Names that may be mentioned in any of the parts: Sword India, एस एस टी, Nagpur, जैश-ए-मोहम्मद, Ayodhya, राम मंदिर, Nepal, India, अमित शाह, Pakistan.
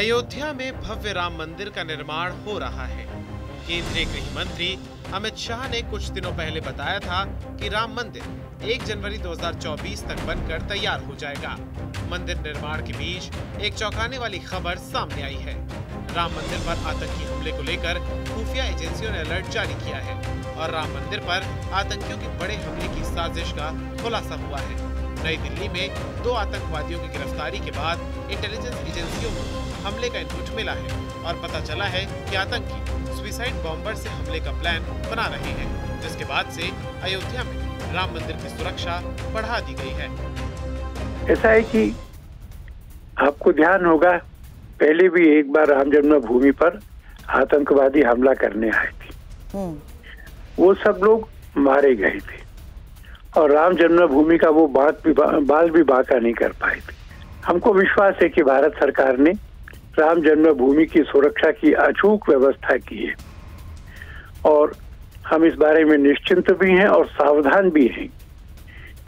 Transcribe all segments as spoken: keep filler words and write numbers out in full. अयोध्या में भव्य राम मंदिर का निर्माण हो रहा है। केंद्रीय गृह मंत्री अमित शाह ने कुछ दिनों पहले बताया था कि राम मंदिर एक जनवरी दो हज़ार चौबीस तक बनकर तैयार हो जाएगा। मंदिर निर्माण के बीच एक चौंकाने वाली खबर सामने आई है। राम मंदिर पर आतंकी हमले को लेकर खुफिया एजेंसियों ने अलर्ट जारी किया है और राम मंदिर पर आतंकियों के बड़े हमले की साजिश का खुलासा हुआ है। नई दिल्ली में दो आतंकवादियों की गिरफ्तारी के बाद इंटेलिजेंस एजेंसियों को हमले का इनपुट मिला है और पता चला है कि आतंकी सुसाइड बॉम्बर से हमले का प्लान बना रहे हैं, जिसके बाद से अयोध्या में राम मंदिर की सुरक्षा बढ़ा दी गई है। ऐसा है कि आपको ध्यान होगा, पहले भी एक बार राम जन्मभूमि पर आतंकवादी हमला करने आए थे, वो सब लोग मारे गए थे और राम जन्मभूमि का वो बात भी बाल भी बांका नहीं कर पाए थे। हमको विश्वास है कि भारत सरकार ने राम जन्मभूमि की सुरक्षा की अचूक व्यवस्था की है और हम इस बारे में निश्चिंत भी हैं और सावधान भी हैं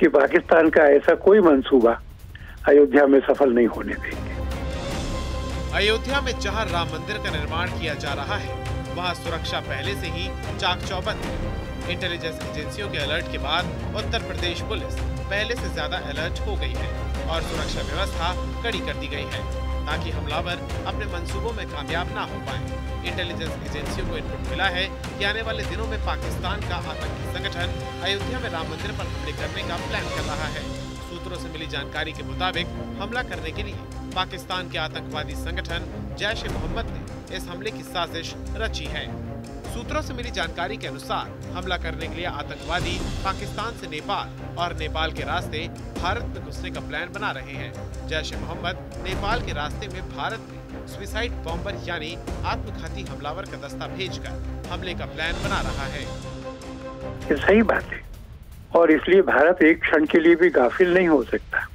कि पाकिस्तान का ऐसा कोई मंसूबा अयोध्या में सफल नहीं होने देंगे। अयोध्या में जहां राम मंदिर का निर्माण किया जा रहा है, वहां सुरक्षा पहले से ही चाक चौबंद है। इंटेलिजेंस एजेंसियों के अलर्ट के बाद उत्तर प्रदेश पुलिस पहले से ज्यादा अलर्ट हो गई है और सुरक्षा व्यवस्था कड़ी कर दी गई है ताकि हमलावर अपने मंसूबों में कामयाब ना हो पाए। इंटेलिजेंस एजेंसियों को इनपुट मिला है कि आने वाले दिनों में पाकिस्तान का आतंकी संगठन अयोध्या में राम मंदिर पर हमले करने का प्लान कर रहा है। सूत्रों से मिली जानकारी के मुताबिक हमला करने के लिए पाकिस्तान के आतंकवादी संगठन जैश-ए-मोहम्मद ने इस हमले की साजिश रची है। सूत्रों से मिली जानकारी के अनुसार हमला करने के लिए आतंकवादी पाकिस्तान से नेपाल और नेपाल के रास्ते भारत में घुसने का प्लान बना रहे हैं। जैश-ए-मोहम्मद नेपाल के रास्ते में भारत में सुसाइड बॉम्बर यानी आत्मघाती हमलावर का दस्ता भेजकर हमले का प्लान बना रहा है। ये सही बात है और इसलिए भारत एक क्षण के लिए भी गाफिल नहीं हो सकता।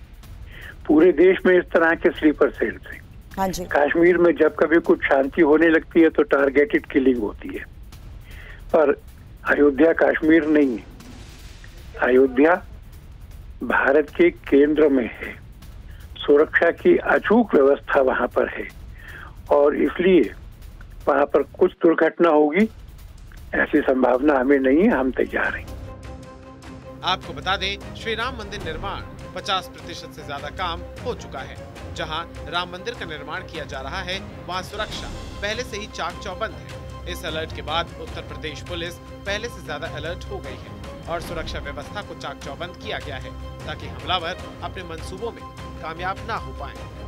पूरे देश में इस तरह के स्लीपर सेल्स हैं। हाँ जी। कश्मीर में जब कभी कुछ शांति होने लगती है तो टारगेटेड किलिंग होती है, पर अयोध्या कश्मीर नहीं है। अयोध्या भारत के केंद्र में है, सुरक्षा की अचूक व्यवस्था वहां पर है और इसलिए वहां पर कुछ दुर्घटना होगी ऐसी संभावना हमें नहीं है। हम तैयार हैं। आपको बता दें, श्री राम मंदिर निर्माण पचास प्रतिशत से ज्यादा काम हो चुका है। जहां राम मंदिर का निर्माण किया जा रहा है, वहां सुरक्षा पहले से ही चाक चौबंद है। इस अलर्ट के बाद उत्तर प्रदेश पुलिस पहले से ज्यादा अलर्ट हो गई है और सुरक्षा व्यवस्था को चाक चौबंद किया गया है ताकि हमलावर अपने मंसूबों में कामयाब ना हो पाए।